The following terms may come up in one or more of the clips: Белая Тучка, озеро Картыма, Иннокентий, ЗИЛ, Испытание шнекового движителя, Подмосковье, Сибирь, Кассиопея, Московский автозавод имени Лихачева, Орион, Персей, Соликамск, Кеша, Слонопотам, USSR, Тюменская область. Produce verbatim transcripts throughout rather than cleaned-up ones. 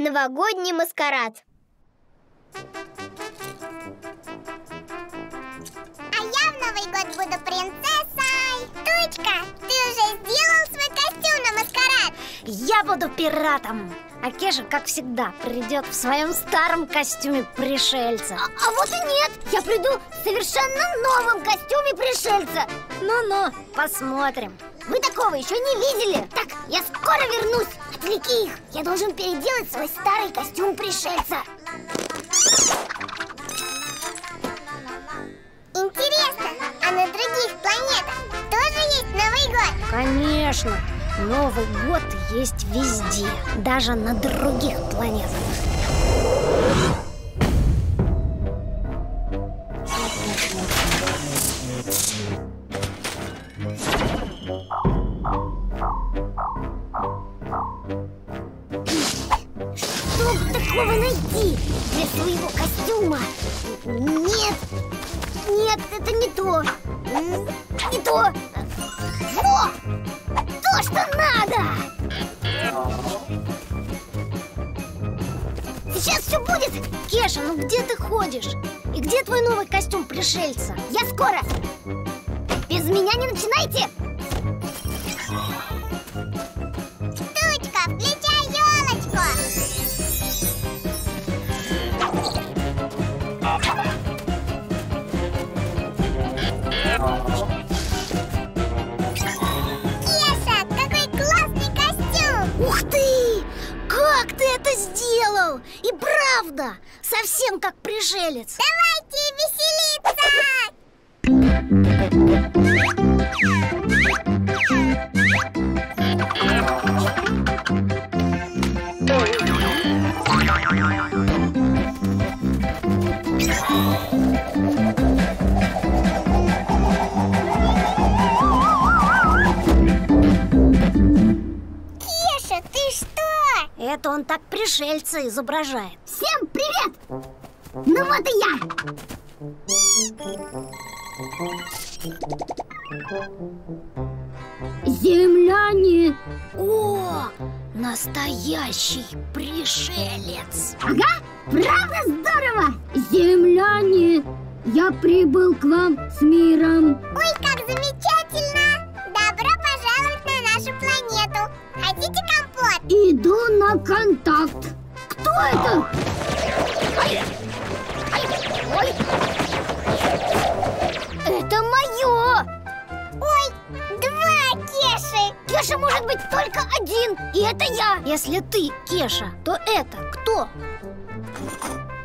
Новогодний маскарад. А я в Новый год буду принцессой. Тучка, ты уже сделал свой костюм на маскарад? Я буду пиратом. А Кеша, как всегда, придет в своем старом костюме пришельца. А, а вот и нет. Я приду в совершенно новом костюме пришельца. Ну-ну, посмотрим. Вы такого еще не видели. Так, я скоро вернусь. Отвлеки их. Я должен переделать свой старый костюм пришельца. Интересно, а на других планетах тоже есть Новый год? Конечно. Новый год есть везде, даже на других планетах. Что такого найти для своего костюма? Нет, нет, это не то, не то. Во! То, что надо! Сейчас все будет! Кеша, ну где ты ходишь? И где твой новый костюм пришельца? Я скоро! Без меня не начинайте! Тучка, включай елочку! Как ты это сделал? И правда, совсем как пришелец. Давайте веселиться! Это он так пришельца изображает. Всем привет! Ну вот и я! Земляне! О, настоящий пришелец! Ага, правда здорово! Земляне, я прибыл к вам с миром! Ой, как замечательно! Добро пожаловать на нашу планету! Хотите компанию? Иду на контакт. Кто это? Это мое! Ой, два Кеши! Кеша может быть только один, и это я! Если ты Кеша, то это кто?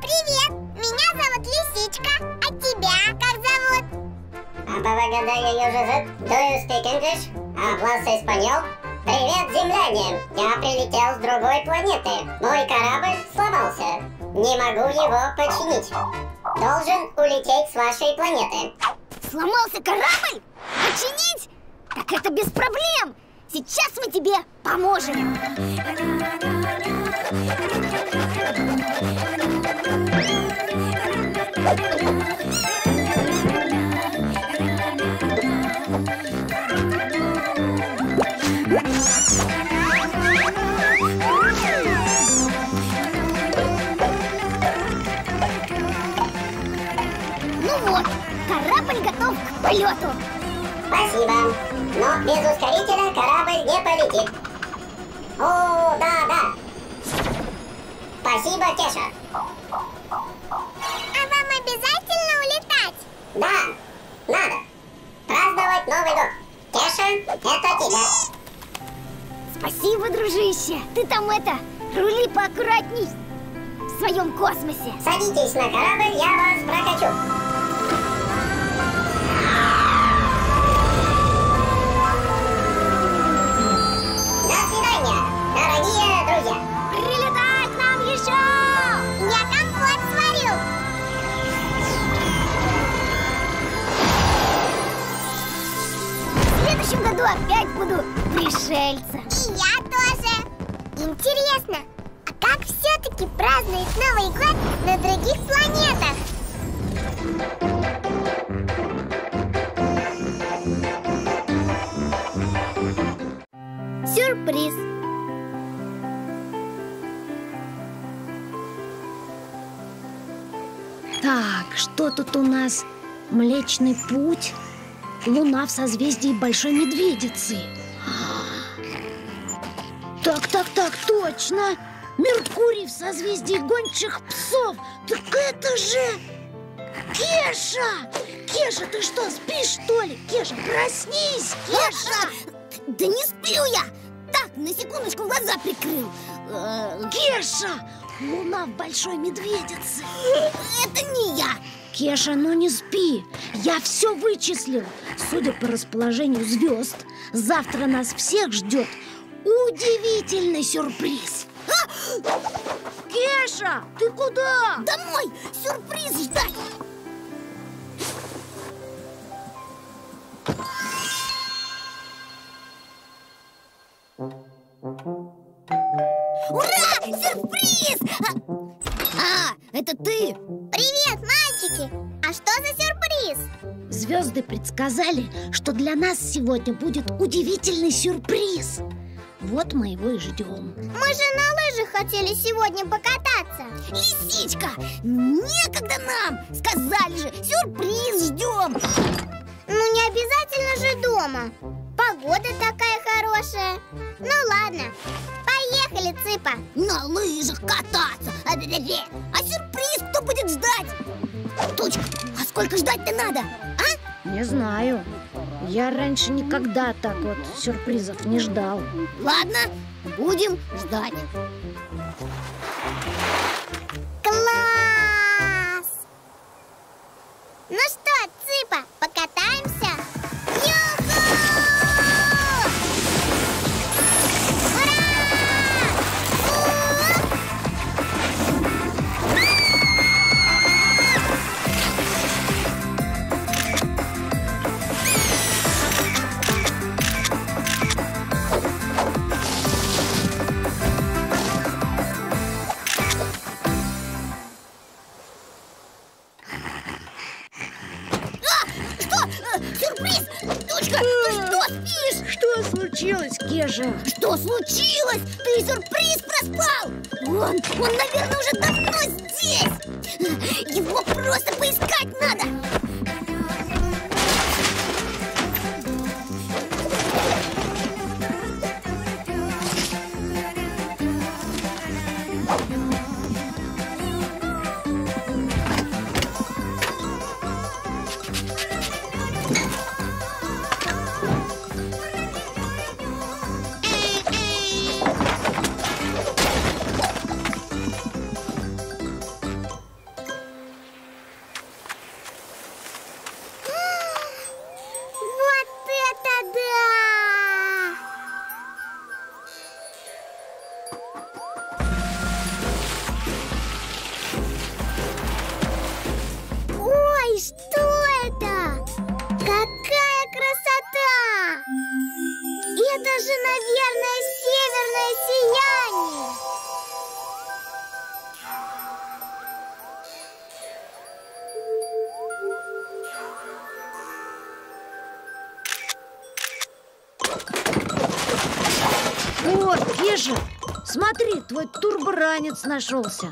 Привет! Меня зовут Лисичка, а тебя как зовут? Привет, земляне! Я прилетел с другой планеты. Мой корабль сломался. Не могу его починить. Должен улететь с вашей планеты. Сломался корабль? Починить? Так это без проблем. Сейчас мы тебе поможем. Корабль готов к полету. Спасибо. Но без ускорителя корабль не полетит. О, да, да. Спасибо, Кеша. А вам обязательно улетать? Да, надо. Праздновать Новый год. Кеша, это тебя. Спасибо, дружище. Ты там это, рули поаккуратней в своем космосе. Садитесь на корабль, я вас прокачу. В следующем году опять буду пришельцем. И я тоже. Интересно, а как все-таки празднует Новый год на других планетах? Сюрприз. Так, что тут у нас? Млечный путь, луна в созвездии Большой Медведицы. Так, так, так, точно! Меркурий в созвездии Гончих Псов! Так это же... Кеша! Кеша, ты что, спишь, что ли? Кеша, проснись! Кеша! Да не сплю я! Так, на секундочку глаза прикрыл. Кеша! Луна в Большой Медведице. Это не я! Кеша, ну не спи! Я все вычислил! Судя по расположению звезд, завтра нас всех ждет удивительный сюрприз! Кеша, ты куда? Домой! Сюрприз ждать! Ура! Сюрприз! А, это ты! Привет, мальчики! А что за сюрприз? Звезды предсказали, что для нас сегодня будет удивительный сюрприз. Вот мы его и ждем. Мы же на лыжах хотели сегодня покататься. Лисичка, некогда нам! Сказали же, сюрприз ждем. Ну не обязательно же дома. Погода такая хорошая. Ну ладно, поехали, Цыпа. На лыжах кататься. А сюрприз кто будет ждать? Тучка, а сколько ждать-то надо? А? Не знаю. Я раньше никогда так вот сюрпризов не ждал. Ладно, будем ждать. Класс! Ну что, Цыпа, покатаемся? Что случилось? Ты сюрприз проспал! Он, он, наверное, уже давно здесь! Его просто поискать надо! Смотри, твой турборанец нашелся.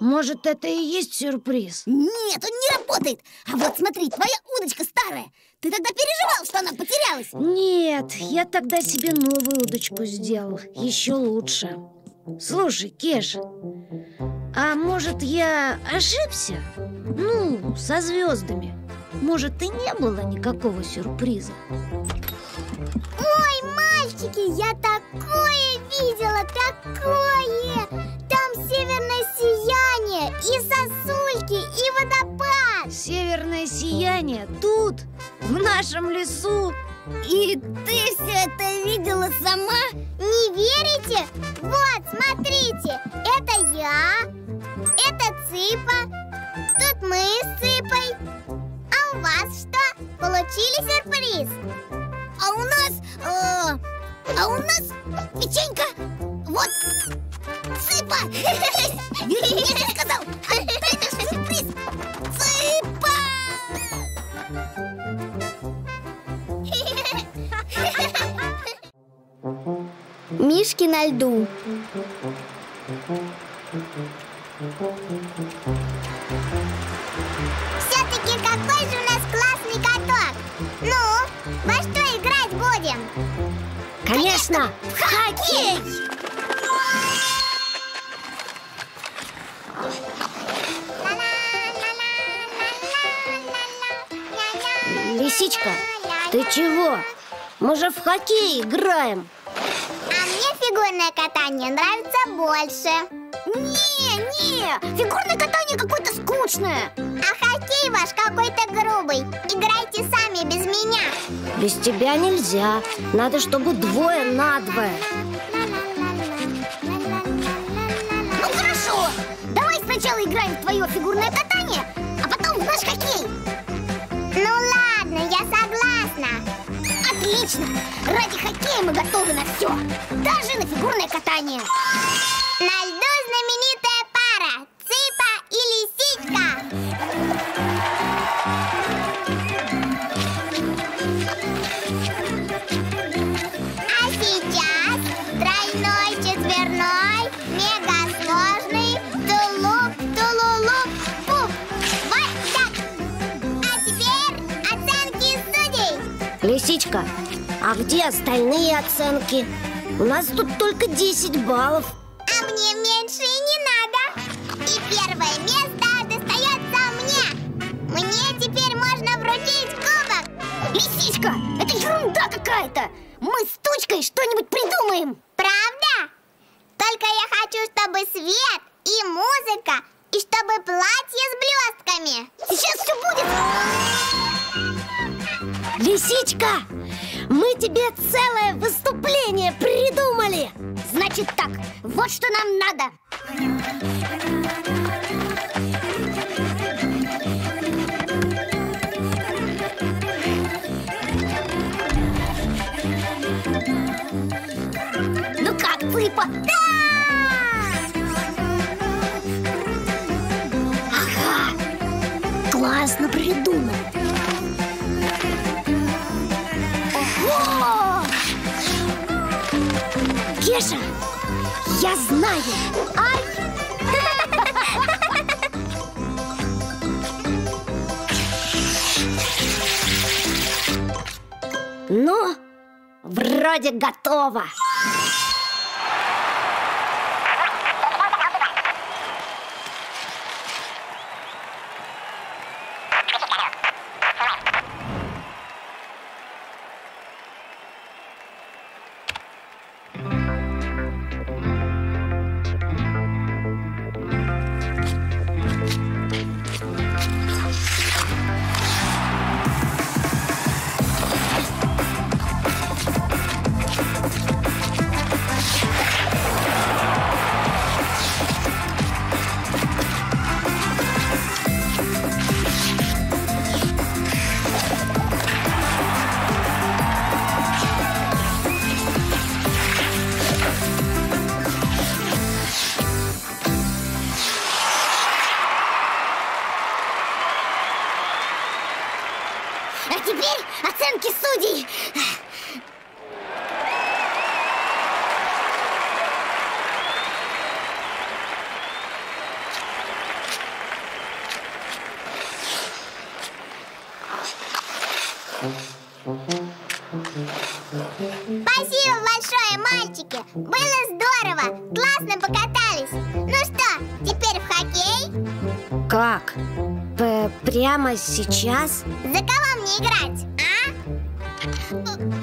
Может, это и есть сюрприз? Нет, он не работает. А вот смотри, твоя удочка старая. Ты тогда переживал, что она потерялась? Нет, я тогда себе новую удочку сделал. Еще лучше. Слушай, Кеш, а может, я ошибся? Ну, со звездами. Может, и не было никакого сюрприза. Я такое видела, такое! Там северное сияние, и сосульки, и водопад! Северное сияние тут, в нашем лесу! И ты все это видела сама? Не верите? Вот, смотрите, это я, это Цыпа, тут мы с Цыпой. А у вас что? Получили сюрприз? А у нас... Э А у нас печенька. Вот. Цыпа! Я тебе сказал. Это же сюрприз. Цыпа! Мишки на льду. Все-таки какой же у нас классный каток! Ну, во что играть будем? Конечно, в хоккей! Лисичка, ты чего? Мы же в хоккей играем. А мне фигурное катание нравится больше. Не-не, фигурное катание какое-то скучное. А хоккей ваш какой-то грубый. Играйте сами, без меня. Без тебя нельзя. Надо, чтобы двое на двое. Ну хорошо, давай сначала играем в твое фигурное катание, а потом в наш хоккей. Ну ладно, я согласна. Отлично, ради хоккея мы готовы на все. Даже на фигурное катание. На льду знаменитая пара – Цыпа и Лисичка. А сейчас тройной, четверной, мегасложный тулуп-тулулуп-пуп. Вот так. А теперь оценки судей. Лисичка, а где остальные оценки? У нас тут только десять баллов. Мне меньше и не надо. И первое место достается мне. Мне теперь можно вручить кубок. Лисичка, это ерунда какая-то. Мы с Тучкой что-нибудь придумаем. Правда? Только я хочу, чтобы свет и музыка, и чтобы платье с блестками. Сейчас все будет. Лисичка, мы тебе целое выступление придумали. Значит так, вот что нам надо. Ну как, Цыпа? Да! Ага! Классно придумал. Ого! Кеша, я знаю! Ай! Ну, вроде готово! Судей. Спасибо большое, мальчики. Было здорово. Классно покатались. Ну что, теперь в хоккей? Как? П- прямо сейчас? За кого мне играть?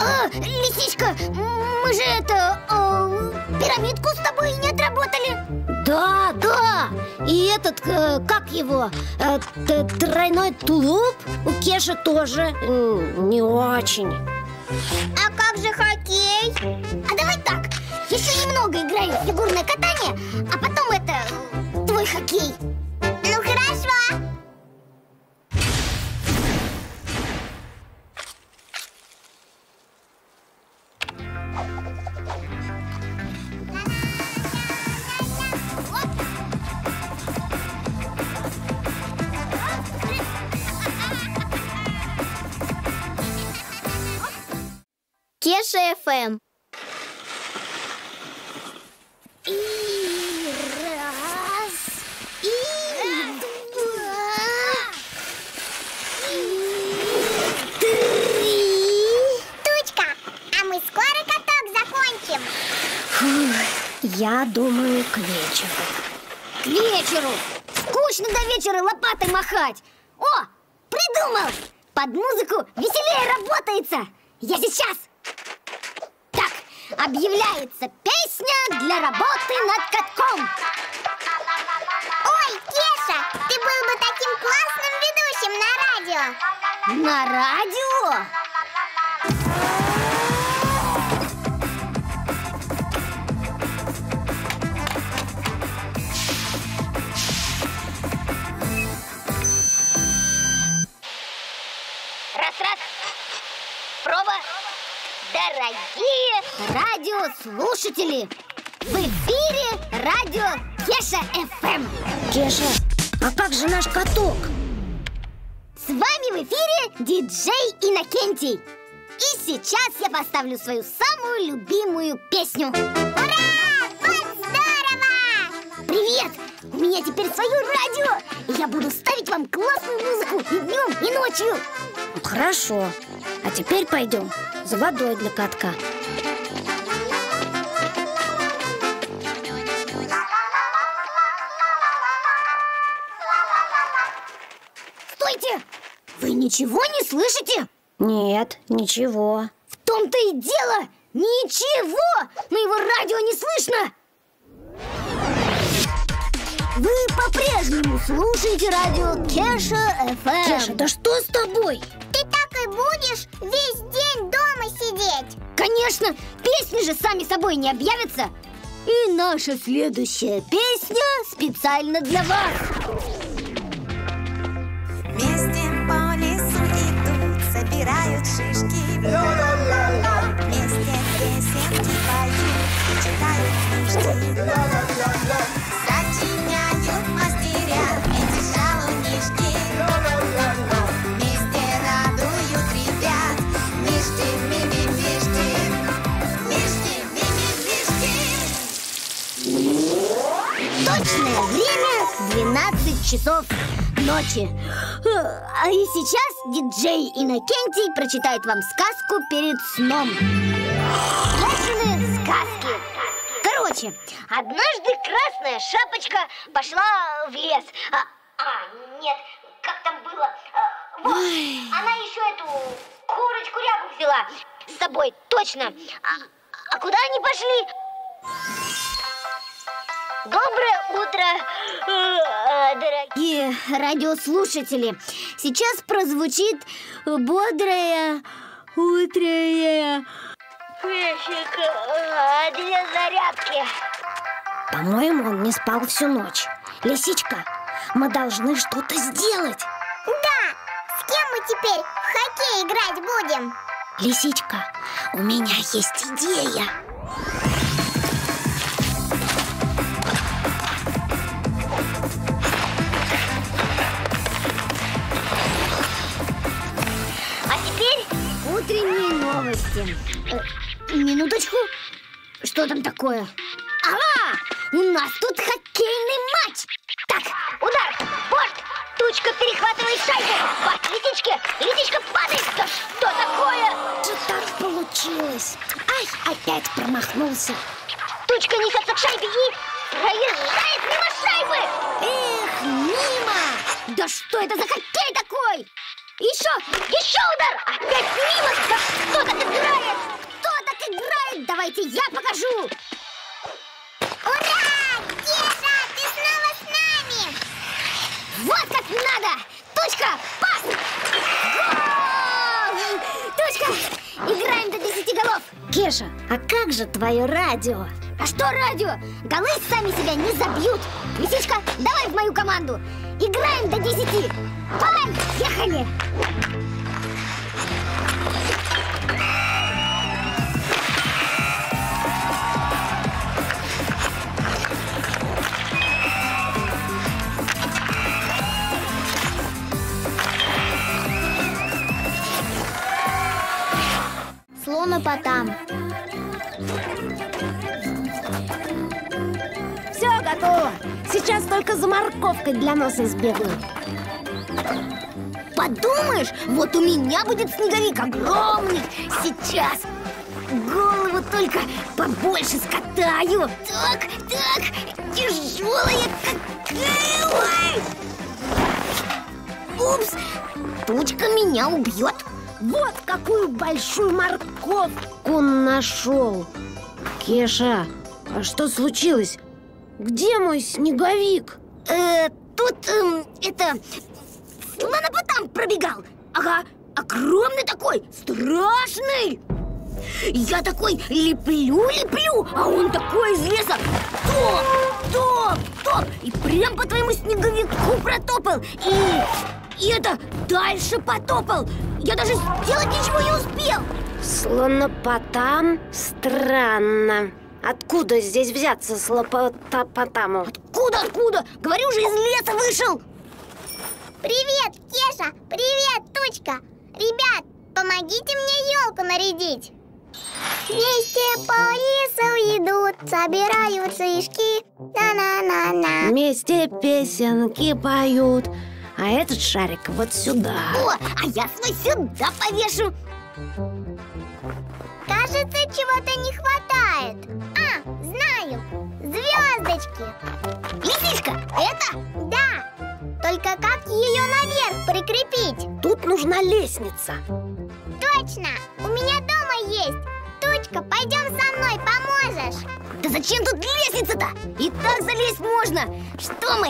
А, Лисичка, мы же это, а, пирамидку с тобой не отработали. Да, да. И этот, как его, тройной тулуп у Кеши тоже не очень. А как же хоккей? А давай так, еще немного играем в фигурное катание, а потом это, твой хоккей. Ну хорошо. Кеша эф эм. И раз, Я думаю, к вечеру. К вечеру? Скучно до вечера лопатой махать. О, придумал! Под музыку веселее работается. Я сейчас. Так, объявляется песня для работы над катком. Ой, Кеша, ты был бы таким классным ведущим на радио. На радио? Дорогие радиослушатели, в эфире радио Кеша эф эм. Кеша, а как же наш каток? С вами в эфире диджей Иннокентий. И сейчас я поставлю свою самую любимую песню. Ура! Вот здорово! Привет! У меня теперь свое радио. И я буду ставить вам классную музыку и днем, и ночью. Хорошо. А теперь пойдем за водой для катка. Стойте! Вы ничего не слышите? Нет, ничего. В том-то и дело! Ничего! На его радио не слышно! Вы по-прежнему слушаете радио Кеша эф эм. Кеша, да что с тобой? Будешь весь день дома сидеть? Конечно, песни же сами собой не объявятся. И наша следующая песня специально для вас. Вместе по лесу идут, собирают шишки. Ла-ла-ла-ла. Вместе песенки поют, читают книжки. Ла-ла-ла-ла. Сочиняют мастеря эти шалунишки. Ла-ла-ла-ла. Точное время двенадцать часов ночи. А и сейчас диджей Иннокентий прочитает вам сказку перед сном. Кешины сказки. Короче, однажды Красная Шапочка пошла в лес. А, а нет, как там было? А, вот, ой. Она еще эту курочку-рябу взяла с собой, точно. А, а куда они пошли? Доброе утро, дорогие радиослушатели! Сейчас прозвучит бодрая утренняя песенка для зарядки. По-моему, он не спал всю ночь. Лисичка, мы должны что-то сделать. Да, с кем мы теперь в хоккей играть будем? Лисичка, у меня есть идея. Новости. Минуточку. Что там такое? Ага! У нас тут хоккейный матч! Так, удар! Борт! Тучка перехватывает шайбу! Пас Лисичке! Лисичка падает! Да что такое? Что так получилось? Ай, опять промахнулся! Тучка несется к шайбе и проезжает мимо шайбы! Эх, мимо! Да что это за хоккей такой? Еще! Еще удар! Опять мимо! Да кто так играет? Кто так играет? Давайте я покажу! Ура! Кеша, ты снова с нами! Вот как надо! Тучка, пас! Гол! Тучка, играем до десяти голов! Кеша, а как же твое радио? А что радио? Голы сами себя не забьют! Лисичка, давай в мою команду! Играем до десяти! Поехали! Слонопотам. Все готово! Сейчас только за морковкой для носа сбегаю. Подумаешь, вот у меня будет снеговик огромный. Сейчас голову только побольше скатаю. Так, так, тяжелая какая! Упс, тучка меня убьет. Вот какую большую морковку нашел. Кеша, а что случилось? Где мой снеговик? Э, тут, э, это, словно по там пробегал. Ага, огромный такой, страшный. Я такой леплю-леплю, а он такой из леса. Топ, топ, топ. И прям по твоему снеговику протопал. И, и это, дальше потопал. Я даже сделать ничего не успел. Слонопотам? Странно. Откуда здесь взяться слонопотаму? Откуда, откуда? Говорю же, из леса вышел. Привет, Кеша! Привет, Тучка! Ребят, помогите мне елку нарядить. Вместе по лесу идут, собирают шишки. На-на-на-на. Вместе песенки поют. А этот шарик вот сюда. О, а я свой сюда повешу. Кажется, чего-то не хватает. А, знаю, звездочки. Лисичка, это? Да, только как ее наверх прикрепить? Тут нужна лестница. Точно, у меня дома есть. Тучка, пойдем со мной, поможешь. Да зачем тут лестница-то? И так залезть можно. Что мы,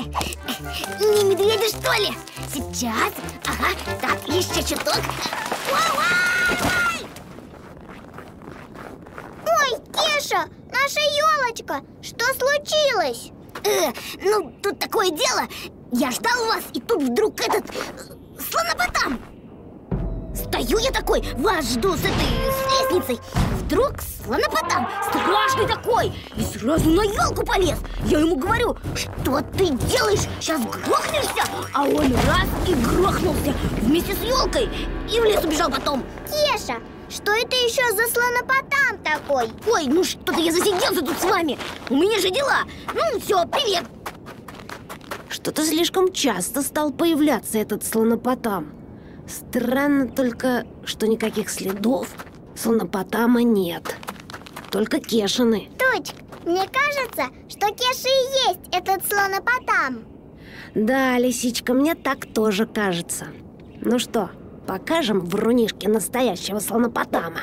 не медведи, что ли? Сейчас, ага, так, еще чуток. Ой, Кеша, наша елочка, что случилось? Э, ну, тут такое дело. Я ждал вас, и тут вдруг этот слонопотам. Стою я такой, вас жду с этой с лестницей. Вдруг слонопотам, страшный такой, и сразу на елку полез. Я ему говорю, что ты делаешь, сейчас грохнешься. А он раз и грохнулся вместе с елкой и в лес убежал потом. Кеша, что это еще за слонопотам такой? Ой, ну что-то я засиделся тут с вами. У меня же дела. Ну все, привет. Что-то слишком часто стал появляться этот слонопотам. Странно только, что никаких следов слонопотама нет. Только Кешины. Тучка, мне кажется, что Кеша и есть этот слонопотам. Да, лисичка, мне так тоже кажется. Ну что, покажем врунишке настоящего слонопотама?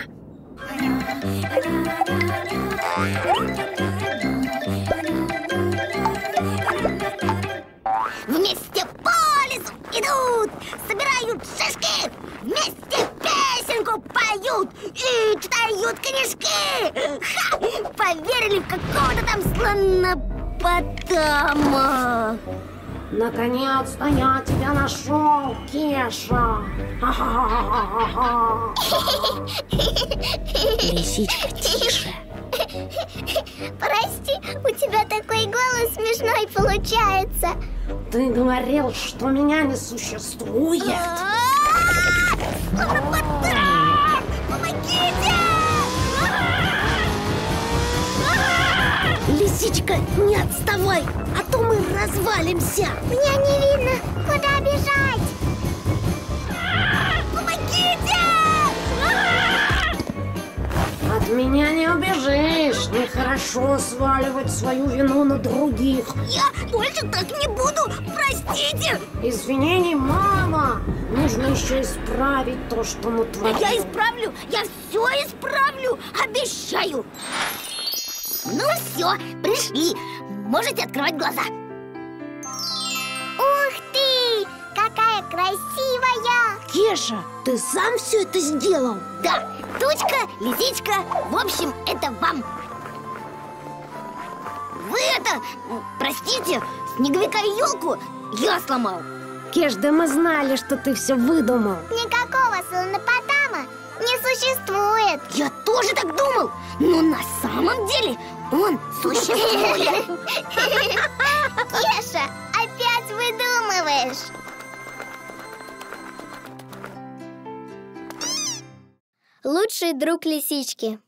Вместе по лесу идут, собирают шишки, вместе песенку поют и читают книжки. Ха! Поверили в какого-то там слонопотама. Наконец-то я тебя нашел, Кеша. Лисичка, тише. Прости, у тебя такой голос смешной получается. Ты говорил, что меня не существует. Слонопотам! Помогите! Лисичка, не отставай, а то мы развалимся. Меня не видно, куда бежать? От меня не убежишь. Нехорошо сваливать свою вину на других. Я больше так не буду. Простите. Извинений мало. Нужно еще исправить то, что мы творим. Я исправлю. Я все исправлю. Обещаю. Ну все, пришли. Можете открывать глаза. Ух ты! Какая красивая! Кеша, ты сам все это сделал? Да, Тучка, Лисичка, в общем, это вам. Вы это, простите, снеговика и елку я сломал. Кеш, да мы знали, что ты все выдумал. Никакого слонопотама не существует. Я тоже так думал, но на самом деле он существует. Кеша, опять выдумываешь. Лучший друг лисички.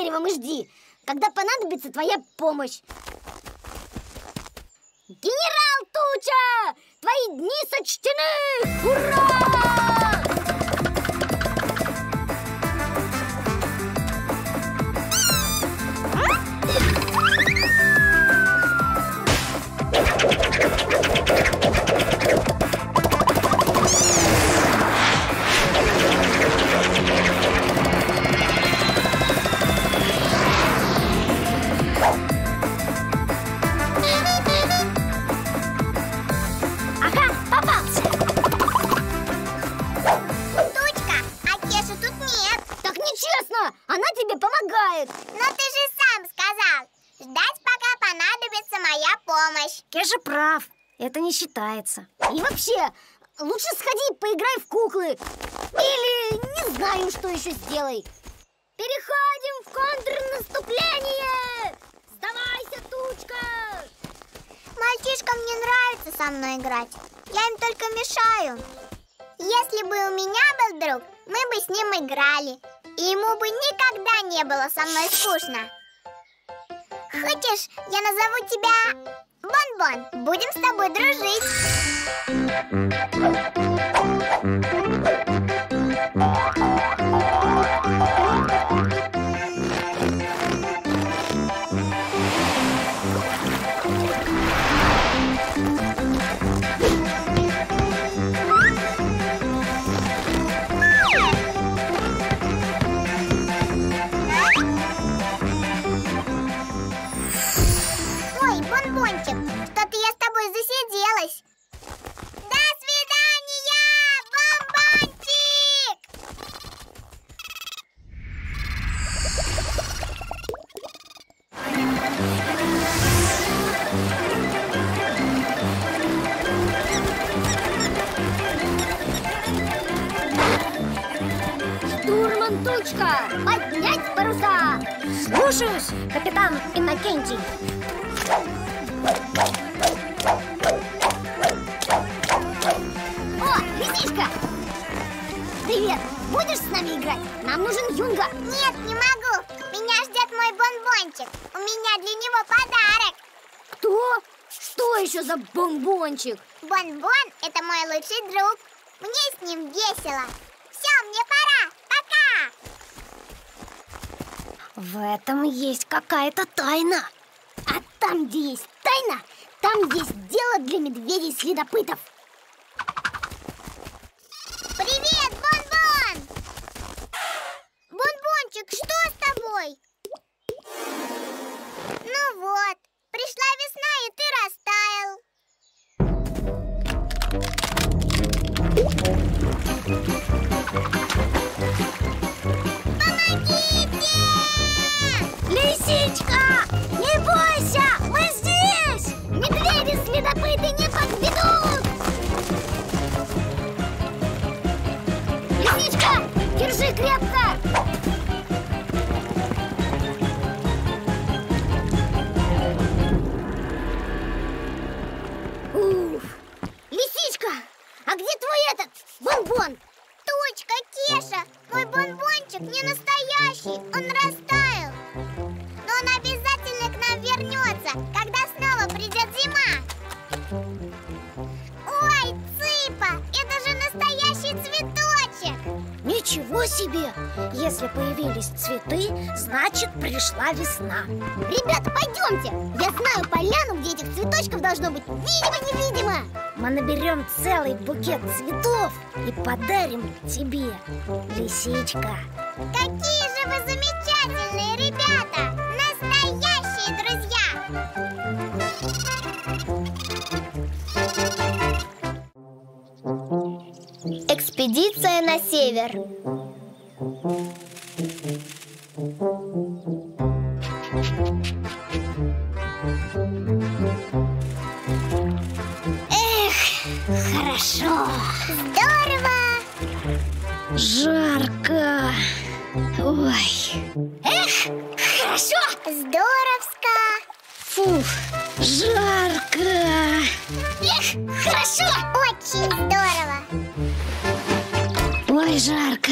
деревом и жди, когда понадобится твоя помощь. Генерал Туча, твои дни сочтены! Ура! Кеша прав, это не считается. И вообще, лучше сходи, поиграй в куклы. Или не знаю, что еще сделай. Переходим в контрнаступление! Сдавайся, Тучка! Мальчишкам не нравится со мной играть. Я им только мешаю. Если бы у меня был друг, мы бы с ним играли. И ему бы никогда не было со мной скучно. Хочешь, я назову тебя... Бон-бон, будем с тобой дружить. Тучка, поднять паруса! Слушаюсь, капитан Иннокентий! О, лисичка! Привет! Будешь с нами играть? Нам нужен юнга! Нет, не могу! Меня ждет мой бонбончик! У меня для него подарок! Кто? Что еще за бонбончик? Бонбон – это мой лучший друг! Мне с ним весело! Все, мне пора! В этом есть какая-то тайна. А там, где есть тайна, там есть дело для медведей-следопытов. Привет, Бон-Бон! Бон-Бончик, что с тобой? Ну вот, пришла весна, и ты растаял. Значит, пришла весна. Ребята, пойдемте. Я знаю поляну, где этих цветочков должно быть видимо-невидимо. Мы наберем целый букет цветов и подарим тебе, лисичка. Какие же вы замечательные ребята! Настоящие друзья! Экспедиция на север. Хорошо. Здорово. Жарко. Ой. Эх, хорошо. Здоровско. Фух, жарко. Эх, хорошо. Очень здорово. Ой, жарко.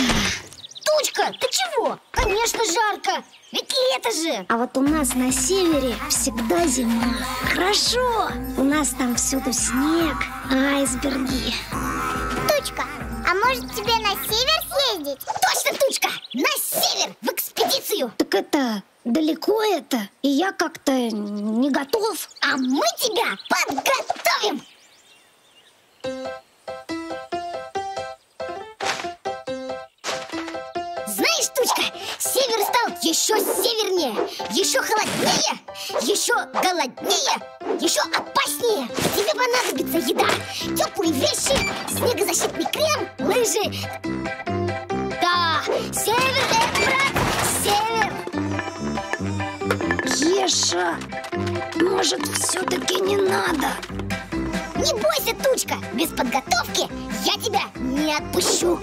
Тучка, ты чего? Конечно, жарко, ведь лето же. А вот у нас на севере всегда зима. Хорошо. У нас там всюду снег, айсберги. Тучка, а может тебе на север съездить? Точно, Тучка, на север в экспедицию. Так это далеко это, и я как-то не готов. А мы тебя подготовим. Знаешь, Тучка, север стал еще севернее, еще холоднее, еще голоднее, еще опаснее. Тебе понадобится еда, теплые вещи, снегозащитный крем, лыжи. Да, север это брат, север. Кеша, может, все-таки не надо? Не бойся, Тучка, без подготовки я тебя не отпущу.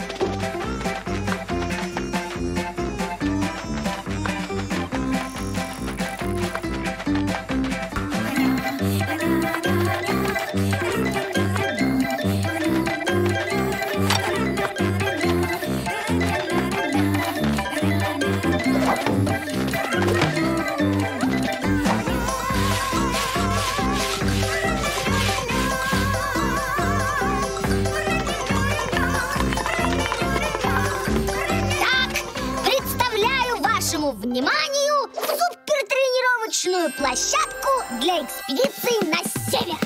Вниманию, супертренировочную площадку для экспедиции на север.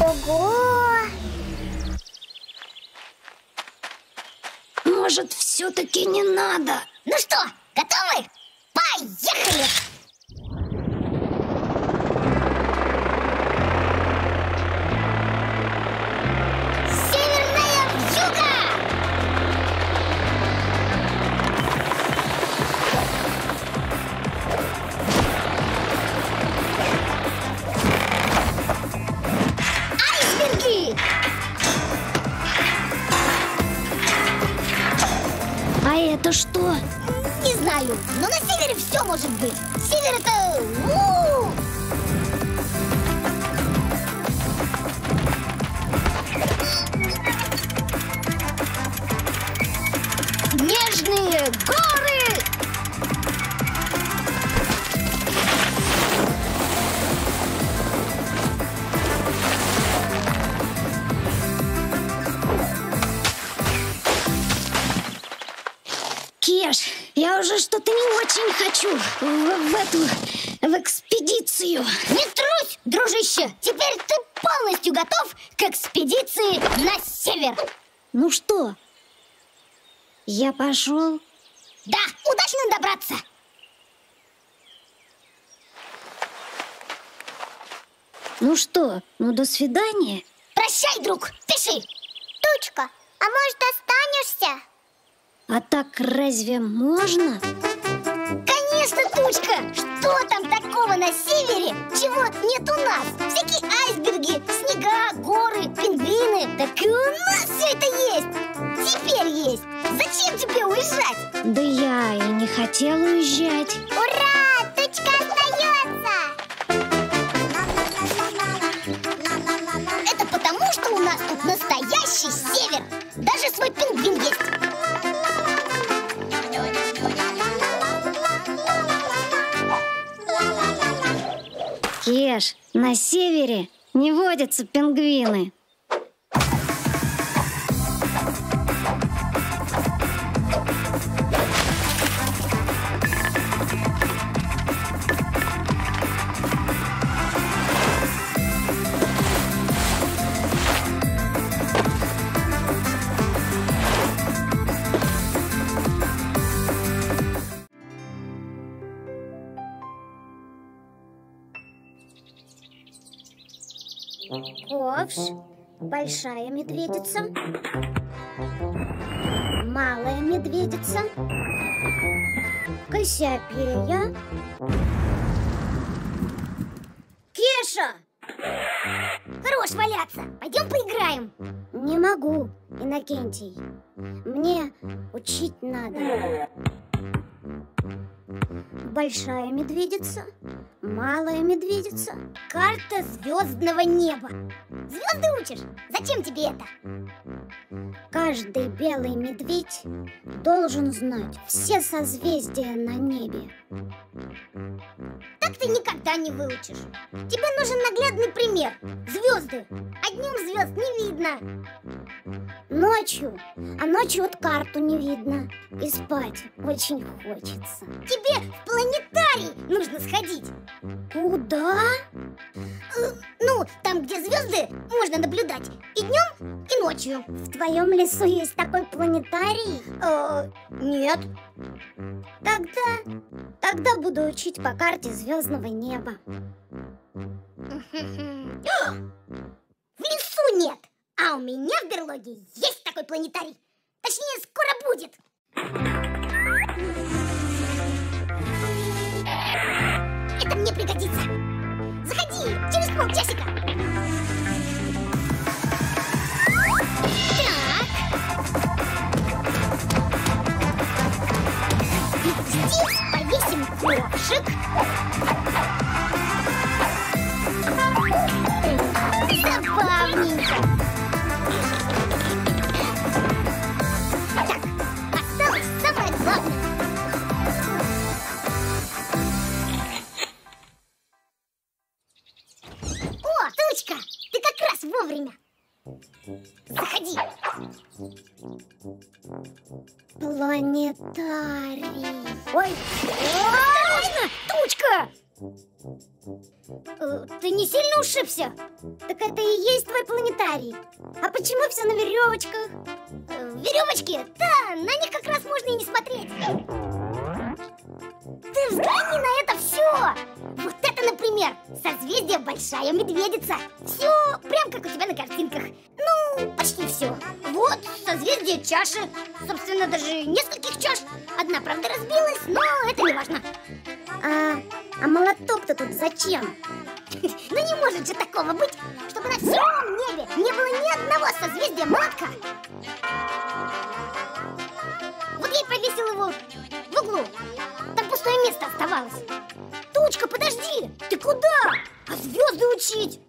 Ого! Может, все-таки не надо? Ну что, готовы? Поехали! Это что? Не знаю, но на севере все может быть. Север это... У-у-у! Нежные горы! Я уже что-то не очень хочу в, в эту в экспедицию. Не трусь, дружище! Теперь ты полностью готов к экспедиции на север. Ну что, я пошел? Да, удачно добраться. Ну что, ну до свидания. Прощай, друг, пиши. Тучка, а может останешься? А так разве можно? Конечно, Тучка! Что там такого на севере, чего нет у нас? Всякие айсберги, снега, горы, пингвины. Так и у нас все это есть! Теперь есть! Зачем тебе уезжать? Да я и не хотела уезжать. Ура! Тучка остается! Это потому, что у нас тут настоящий север! Даже свой пингвин есть! Кеш, на севере не водятся пингвины. Ковш, большая медведица, малая медведица, Кассиопея. Кеша! Хорош валяться, пойдем поиграем. Не могу, Иннокентий, мне учить надо. большая медведица, малая медведица, карта звездного неба. Звезды учишь? Зачем тебе это? Каждый белый медведь должен знать все созвездия на небе. Так ты никогда не выучишь. Тебе нужен наглядный пример. Звезды. А днем звезд не видно. Ночью. А ночью вот карту не видно. И спать очень хочется. Тебе в планетарий нужно сходить. Куда? Ну, там, где звезды можно наблюдать и днем, и ночью. В твоем лесу есть такой планетарий? Э, нет. Тогда, тогда буду учить по карте звездного неба. В лесу нет, а у меня в берлоге есть такой планетарий. Точнее, скоро будет. Это мне пригодится. Заходи через полчасика. Так. Здесь повесим ковшик. Забавненько. Так, осталось самое главное. Тучка, ты как раз вовремя. Заходи. Планетарий. Ой, осторожно, Тучка! Э, ты не сильно ушибся? Так это и есть твой планетарий. А почему все на веревочках? Э, веревочки? Да, на них как раз можно и не смотреть. Ты взгляни на это все! Вот это, например, созвездие Большая Медведица. Все прям как у тебя на картинках. Ну, почти все. Вот созвездие Чаши. Собственно, даже нескольких чаш. Одна, правда, разбилась, но это не важно. А, а молоток-то тут зачем? Ну не может же такого быть, чтобы на всем небе не было ни одного созвездия молотка. Вот я и повесил его в углу. Там пустое место оставалось. Тучка, подожди! Ты куда? А звезды учить?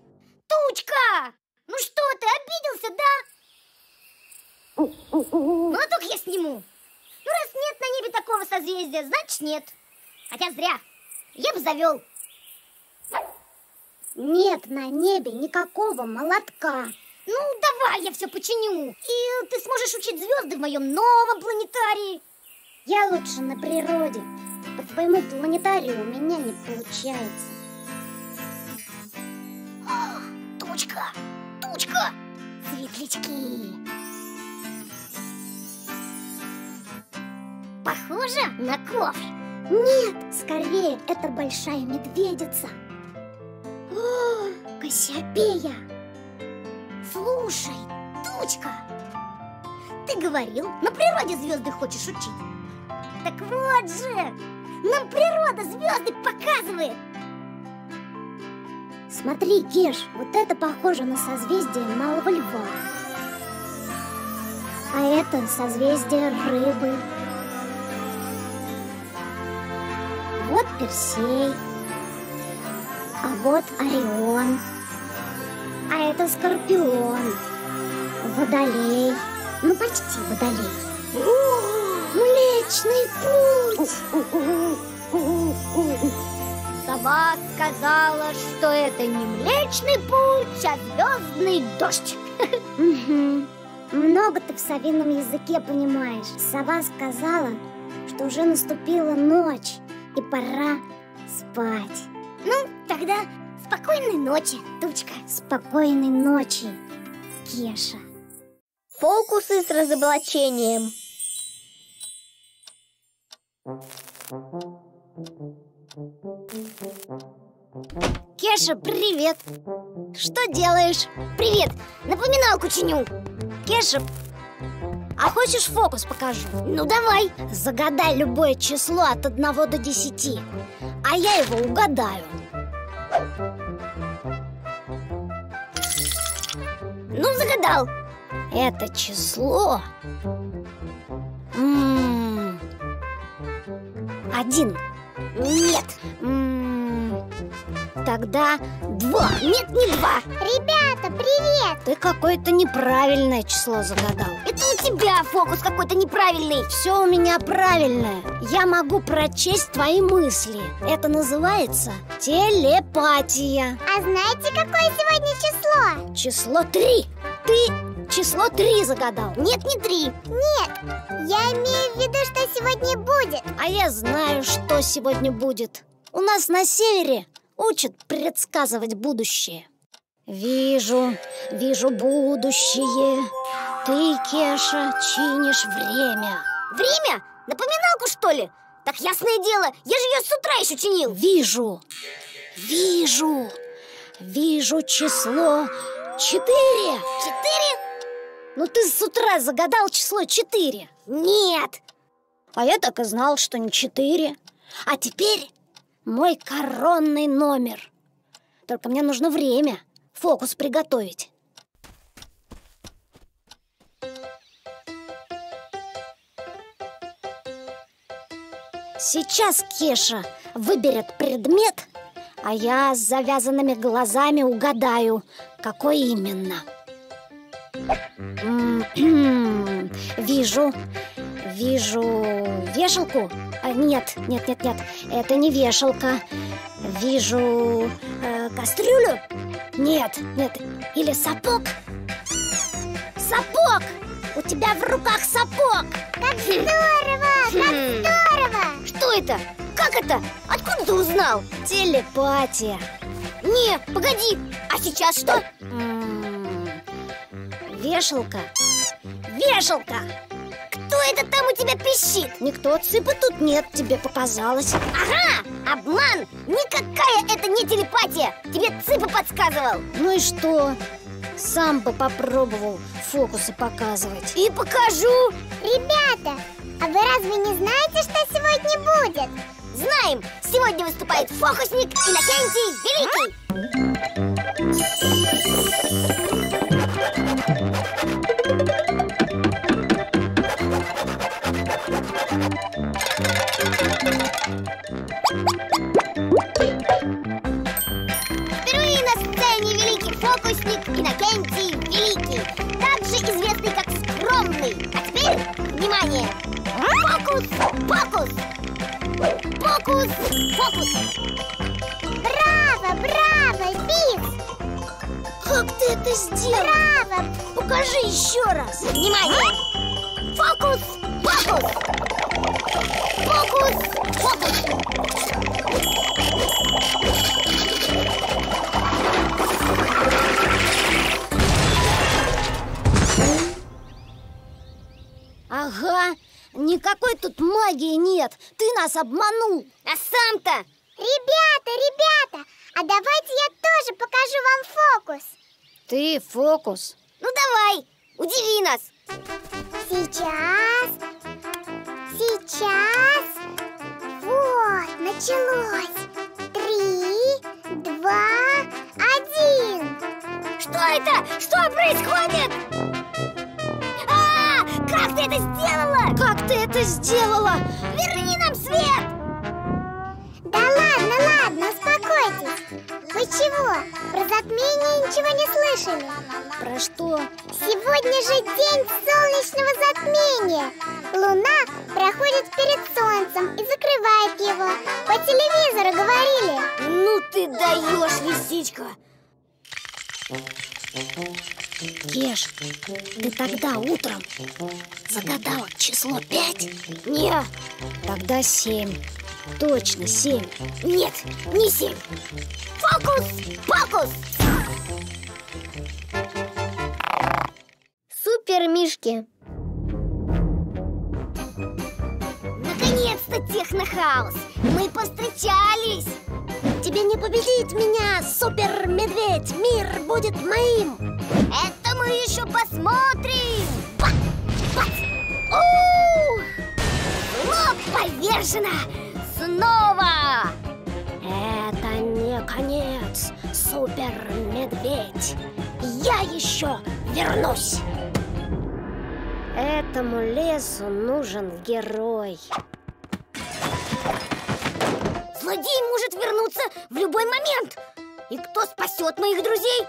Тучка! Ну что, ты обиделся, да? Молоток я сниму. Ну раз нет на небе такого созвездия, значит нет. Хотя зря. Я бы завел. Нет на небе никакого молотка. Ну давай я все починю. И ты сможешь учить звезды в моем новом планетарии. Я лучше на природе. По твоему планетарию у меня не получается. А, Тучка! Тучка! Светлячки! Похоже на ковш. Нет, скорее, это Большая Медведица. О, Кассиопея! Слушай, Тучка! Ты говорил, на природе звезды хочешь учить. Так вот же! Нам природа звезды показывает! Смотри, Кеш, вот это похоже на созвездие Малого Льва. А это созвездие Рыбы. Вот Персей. А вот Орион. А это Скорпион. Водолей. Ну, почти Водолей. Млечный путь! Сова сказала, что это не Млечный путь, а звездный дождь. Много ты в совином языке понимаешь. Сова сказала, что уже наступила ночь и пора спать. Ну, тогда спокойной ночи, Тучка. Спокойной ночи, Кеша. Фокусы с разоблачением. Кеша, привет! Что делаешь? Привет! Напоминалку чиню! Кеша, а хочешь фокус покажу? Ну давай! Загадай любое число от одного до десяти, а я его угадаю. Ну, загадал! Это число... Один. Нет. М-м- тогда два. Нет, не два. Ребята, привет. Ты какое-то неправильное число загадал. Это у тебя фокус какой-то неправильный. Все у меня правильное. Я могу прочесть твои мысли. Это называется телепатия. А знаете, какое сегодня число? Число три. Ты... Число три загадал. Нет, не три. Нет, я имею в виду, что сегодня будет. А я знаю, что сегодня будет. У нас на севере учат предсказывать будущее. Вижу, вижу будущее. Ты, Кеша, чинишь время. Время? Напоминалку, что ли? Так ясное дело, я же ее с утра еще чинил. Вижу, вижу, вижу число четыре. Четыре? Ну ты с утра загадал число четыре. Нет. А я так и знал, что не четыре. А теперь мой коронный номер. Только мне нужно время фокус приготовить. Сейчас Кеша выберет предмет, а я с завязанными глазами угадаю, какой именно. Вижу, вижу вешалку. А, нет, нет, нет, нет, это не вешалка. Вижу э, кастрюлю. Нет, нет, или сапог. Сапог! У тебя в руках сапог. Как здорово, как здорово! Что это? Как это? Откуда ты узнал? Телепатия. Не, погоди, а сейчас что? Вешалка. Вешалка! Кто это там у тебя пищит? Никто, цыпа тут нет, тебе показалось. Ага, обман! Никакая это не телепатия! Тебе цыпа подсказывал. Ну и что? Сам бы попробовал фокусы показывать. И покажу! Ребята, а вы разве не знаете, что сегодня будет? Знаем! Сегодня выступает фокусник Иннокентий Великий! Фокусник Иннокентий Великий, также известный как Скромный. А теперь, внимание! Фокус! Фокус! Фокус! Фокус! Браво! Браво! Бис! Как ты это сделал? Браво! Покажи еще раз! Внимание! Фокус! Фокус! Фокус! Фокус! Ага, никакой тут магии нет. Ты нас обманул. А сам-то? Ребята, ребята, а давайте я тоже покажу вам фокус. Ты фокус? Ну давай, удиви нас. Сейчас, сейчас. Вот, началось. Три, два, один. Что это? Что происходит? Как ты это сделала? Как ты это сделала? Верни нам свет! Да ладно, ладно, успокойтесь. Вы чего? Про затмение ничего не слышали? Про что? Сегодня же день солнечного затмения. Луна проходит перед солнцем и закрывает его. По телевизору говорили. Ну ты даешь, лисичка. Кеш, ты тогда утром загадал число пять? Нет. Тогда семь. Точно семь. Нет, не семь. Фокус! Фокус! Супер мишки. Наконец-то технохаус. Мы повстречались. Тебе не победить меня, супер-медведь! Мир будет моим! Это мы еще посмотрим! Бац! Бац! Ух! Лоб повержена! Снова! Это не конец, супер-медведь! Я еще вернусь! Этому лесу нужен герой. Злодей может вернуться в любой момент. И кто спасет моих друзей?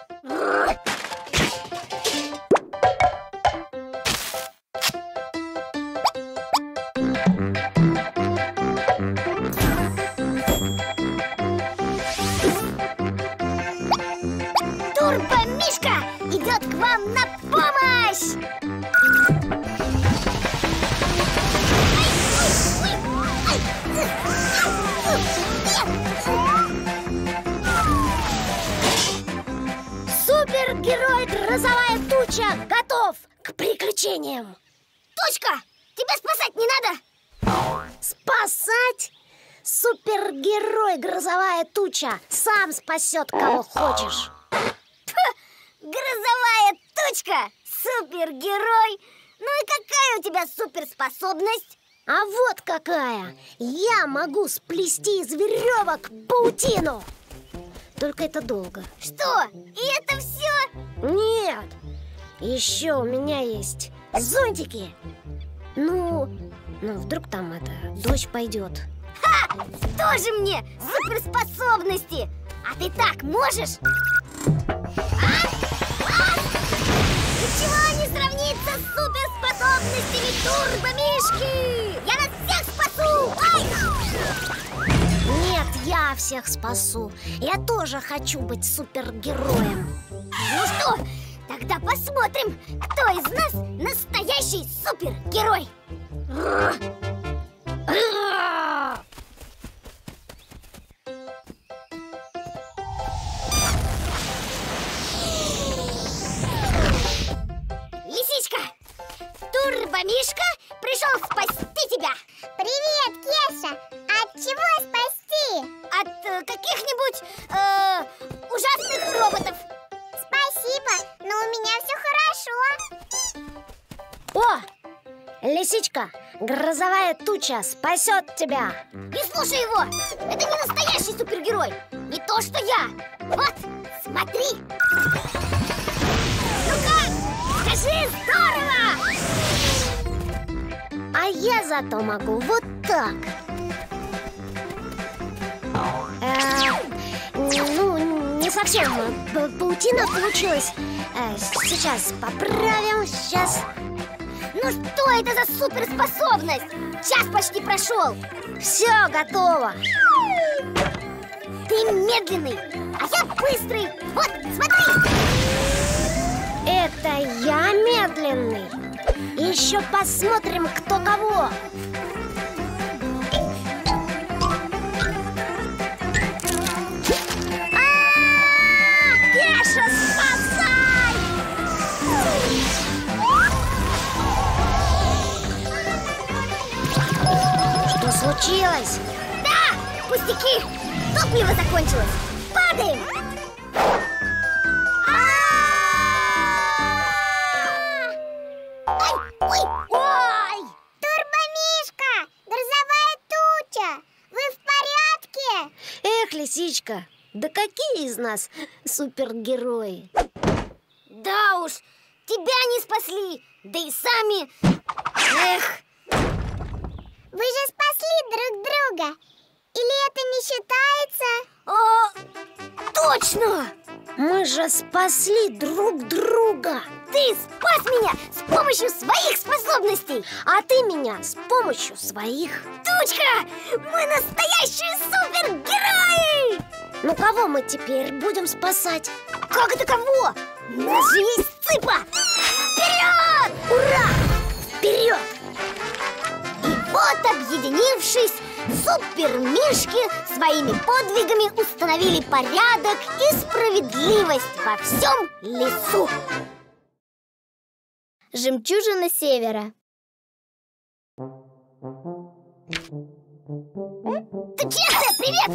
Турбо-мишка идет к вам на помощь! Супергерой Грозовая Туча готов к приключениям. Тучка, тебя спасать не надо. Спасать? Супергерой Грозовая Туча сам спасет кого хочешь. Фу, Грозовая Тучка, супергерой. Ну и какая у тебя суперспособность? А вот какая! Я могу сплести из веревок паутину! Только это долго. Что? И это все? Нет! Еще у меня есть зонтики. Ну, ну вдруг там это, дождь пойдет. Ха! Тоже мне суперспособности! А ты так можешь? А? А? Ничего не сравнится с суперспособностями Турбо-мишки! Я нас всех спасу! Ой! Нет, я всех спасу. Я тоже хочу быть супергероем. Ну что, тогда посмотрим, кто из нас настоящий супергерой. Турбо-мишка пришел спасти тебя. Привет, Кеша. От чего спасти? От э, каких-нибудь э, ужасных роботов. Спасибо, но у меня все хорошо. О, лисичка, Грозовая Туча спасет тебя. Не слушай его. Это не настоящий супергерой. Не то, что я. Вот, смотри. Ну-ка, скажи здорово! А я зато могу вот так. Э, ну, не совсем. Паутина получилась. Э, сейчас поправим. Сейчас. Ну что это за суперспособность? Час почти прошел. Все готово. Ты медленный, а я быстрый. Вот, смотри. Это я медленный. Еще посмотрим, кто кого. А-а-а! Кеша, спасай! Что случилось? Да, пустяки! Топливо закончилось! Падаем! Лисичка, да какие из нас супергерои? Да уж, тебя не спасли, да и сами. Эх! Вы же спасли друг друга. Или это не считается? О, точно! Мы же спасли друг друга. Ты спас меня с помощью своих способностей, а ты меня с помощью своих. Тучка, мы настоящие супергерои! Ну кого мы теперь будем спасать? Как это кого? У нас же есть цыпа! Вперед! Ура! Вперед! И вот, объединившись, супер-мишки своими подвигами установили порядок и справедливость во всем лесу. Жемчужина Севера. Ты честная, привет!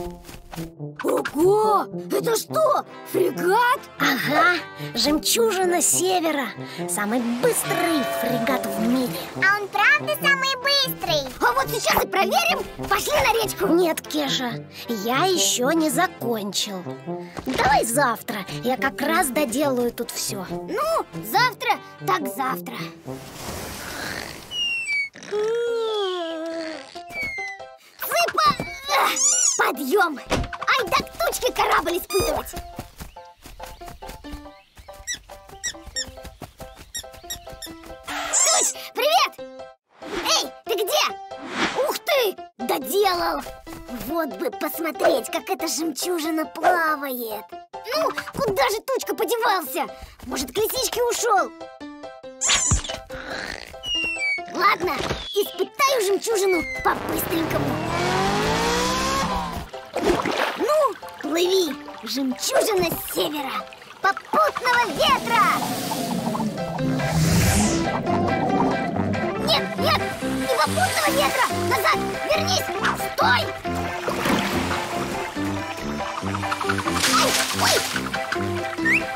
Ого! Это что, фрегат? Ага, Жемчужина Севера. Самый быстрый фрегат в мире. А он правда самый быстрый? А вот сейчас и проверим. Пошли на речку. Нет, Кеша, я еще не закончил. Давай завтра, я как раз доделаю тут все. Ну, завтра так завтра. Подъем Пойдем! Ай, так тучки корабль испытывать! Туч, привет! Эй, ты где? Ух ты! Доделал! Вот бы посмотреть, как эта жемчужина плавает! Ну, куда же Тучка подевался? Может, к лисичке ушел? Ладно, испытаю жемчужину по-быстренькому. Ну, плыви, жемчужина с севера, попутного ветра! Нет, нет, не попутного ветра! Назад, вернись! Стой! Ой, ой!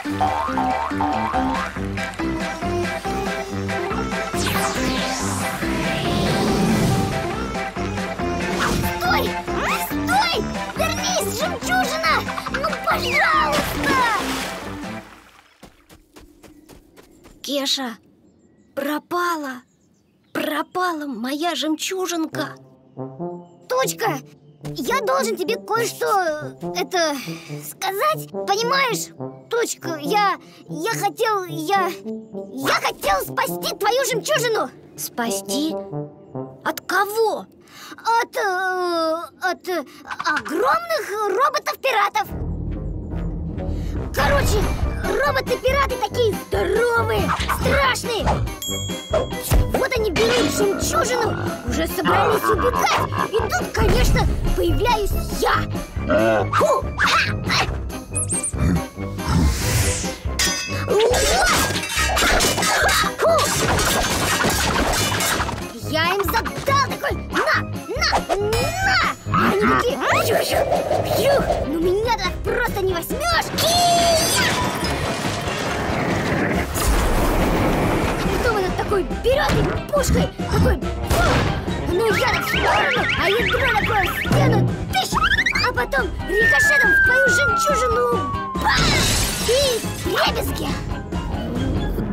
Пожалуйста! Кеша, пропала! Пропала моя жемчужинка! Тучка, я должен тебе кое-что это сказать, понимаешь? Тучка, я... я хотел... я... я хотел спасти твою жемчужину! Спасти? От кого? От... от огромных роботов-пиратов! Короче, роботы-пираты такие здоровые, страшные. Вот они берут жемчужину, уже собрались убегать. И тут, конечно, появляюсь я. Фу! Я им задал такой, на, на, на! Они такие, ну меня так просто не возьмешь! А потом этот такой берет и пушкой, такой, ну я так в сторону, а ядро такое в стену, тыщ! А потом рикошетом в твою жемчужину, бам! И дребезги!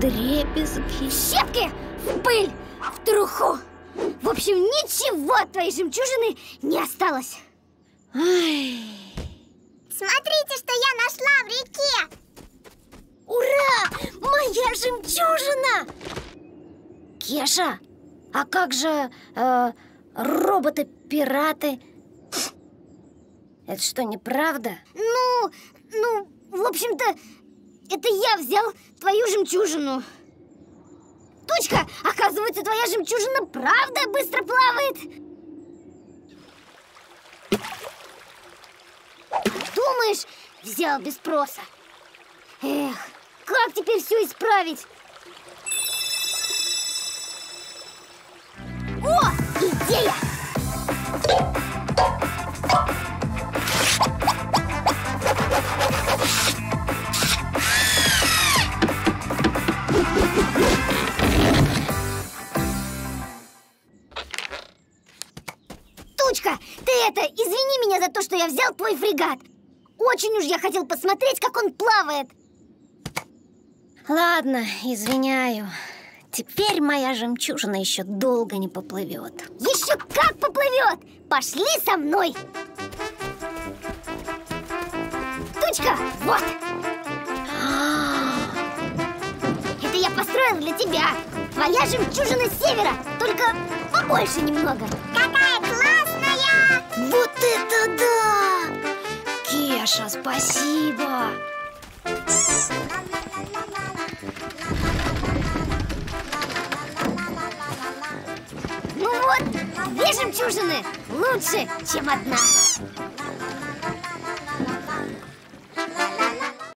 Дребезги? Щепки в пыль, в труху! В общем, ничего от твоей жемчужины не осталось. Ай. Смотрите, что я нашла в реке! Ура! Моя жемчужина! Кеша, а как же э, роботы-пираты? Это что, неправда? Ну, ну, в общем-то, это я взял твою жемчужину. Тучка, оказывается, твоя жемчужина правда быстро плавает. Думаешь, взял без спроса. Эх, как теперь все исправить? О, идея! Ты это, извини меня за то, что я взял твой фрегат. Очень уж я хотел посмотреть, как он плавает. Ладно, извиняю. Теперь моя жемчужина еще долго не поплывет. Еще как поплывет! Пошли со мной! Тучка, вот! Это я построил для тебя. Твоя жемчужина с севера, только побольше немного. Какая классная! Вот это да! Кеша, спасибо! Ну вот, две жемчужины лучше, чем одна.